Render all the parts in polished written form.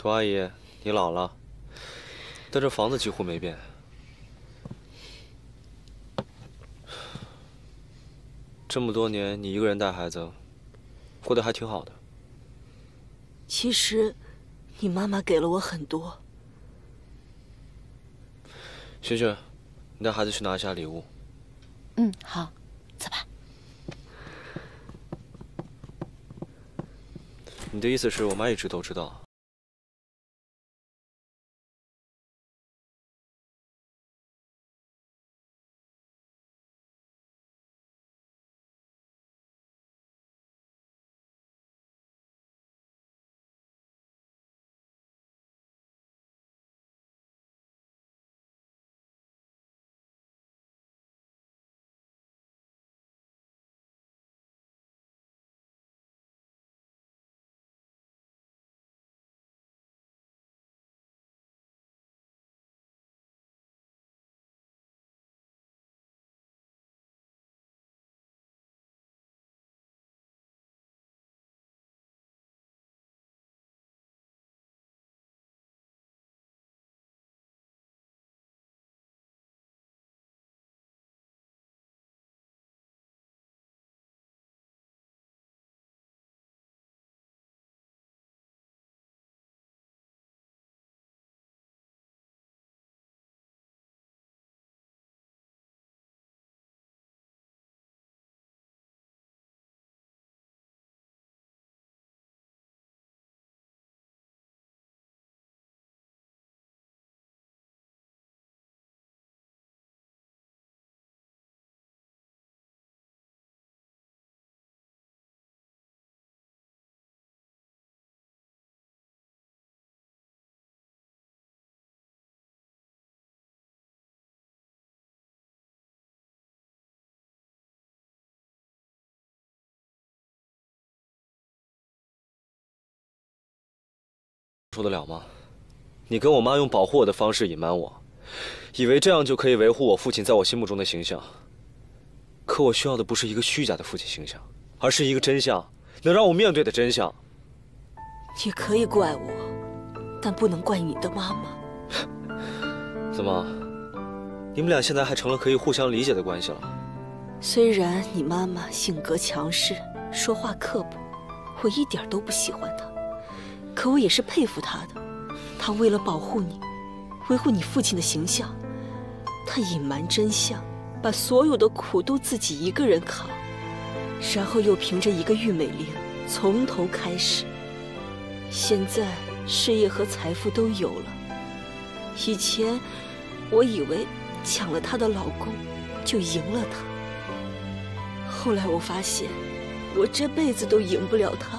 涂阿姨，你老了，但这房子几乎没变。这么多年，你一个人带孩子，过得还挺好的。其实，你妈妈给了我很多。萱萱，你带孩子去拿一下礼物。嗯，好，走吧。 你的意思是我妈一直都知道？受得了吗？你跟我妈用保护我的方式隐瞒我，以为这样就可以维护我父亲在我心目中的形象。可我需要的不是一个虚假的父亲形象，而是一个真相，能让我面对的真相。你可以怪我，但不能怪你的妈妈。怎么，你们俩现在还成了可以互相理解的关系了？虽然你妈妈性格强势，说话刻薄，我一点都不喜欢她。 可我也是佩服他的，他为了保护你，维护你父亲的形象，他隐瞒真相，把所有的苦都自己一个人扛，然后又凭着一个玉美玲从头开始。现在事业和财富都有了，以前我以为抢了她的老公就赢了她，后来我发现我这辈子都赢不了她，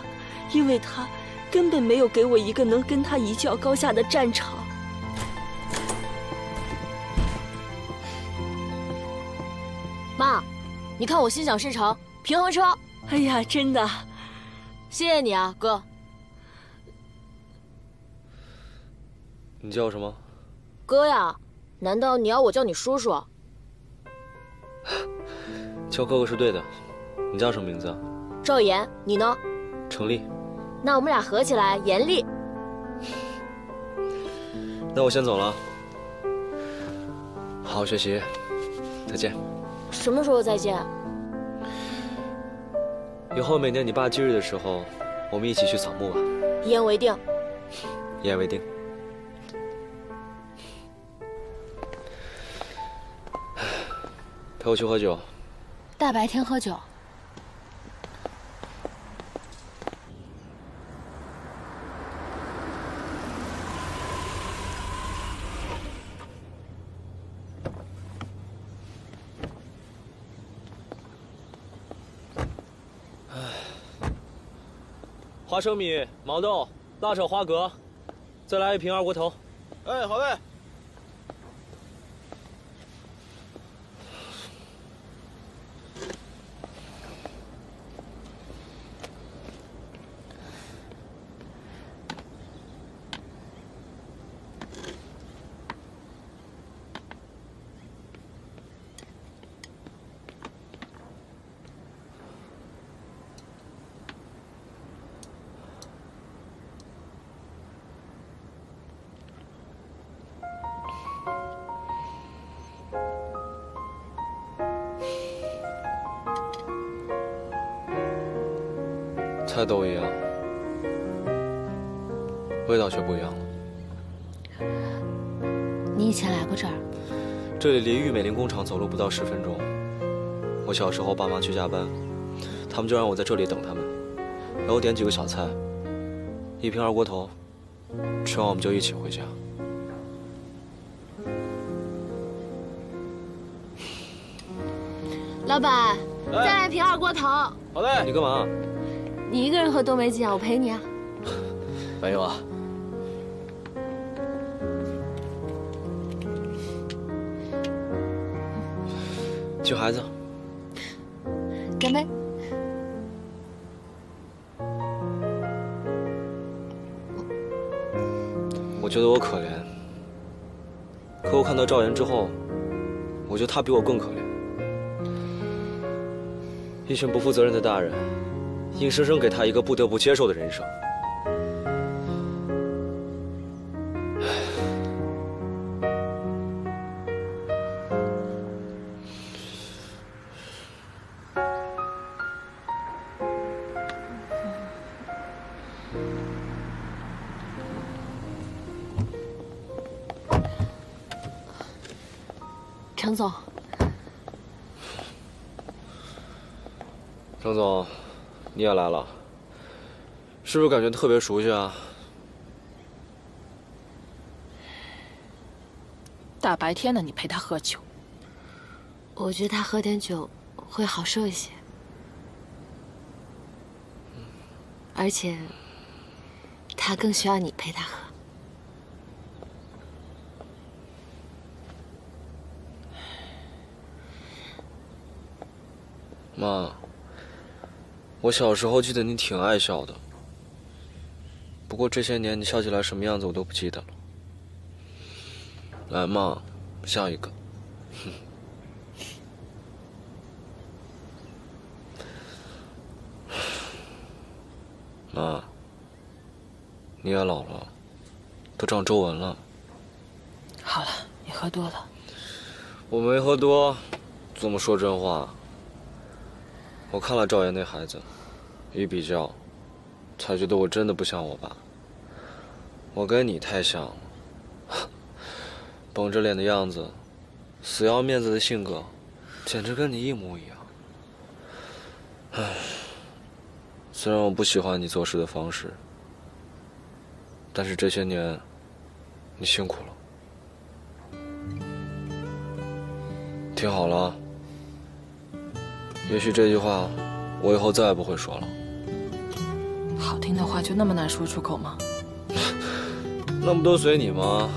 因为她。 根本没有给我一个能跟他一较高下的战场。妈，你看我心想事成，平衡车。哎呀，真的，谢谢你啊，哥。你叫什么？哥呀，难道你要我叫你叔叔？叫哥哥是对的。你叫什么名字啊？赵岩，你呢？程丽。 那我们俩合起来，严厉。那我先走了，好好学习，再见。什么时候再见？以后每年你爸忌日的时候，我们一起去扫墓吧。一言为定。一言为定。陪我去喝酒。大白天喝酒。 花生米、毛豆、辣炒花蛤，再来一瓶二锅头。哎，好嘞。菜都一样，味道却不一样了。你以前来过这儿？这里离玉美林工厂走路不到10分钟。我小时候爸妈去加班，他们就让我在这里等他们，然后点几个小菜，1瓶二锅头，吃完我们就一起回家。 老板，再来瓶二锅头。好嘞，你干嘛？你一个人喝都没劲啊，我陪你啊。没有啊。酒孩子，干杯！我觉得我可怜，可我看到赵岩之后，我觉得他比我更可怜。 一群不负责任的大人，硬生生给他一个不得不接受的人生。程总。 程总，你也来了，是不是感觉特别熟悉啊？大白天的，你陪他喝酒。我觉得他喝点酒会好受一些，而且他更需要你陪他喝。妈。 我小时候记得你挺爱笑的，不过这些年你笑起来什么样子我都不记得了。来嘛，笑一个。妈，你也老了，都长皱纹了。好了，你喝多了。我没喝多，怎么说真话？ 我看了赵岩那孩子，一比较，才觉得我真的不像我爸。我跟你太像了，绷着脸的样子，死要面子的性格，简直跟你一模一样。唉，虽然我不喜欢你做事的方式，但是这些年，你辛苦了。听好了。 也许这句话，我以后再也不会说了。好听的话就那么难说出口吗？那不都随你吗？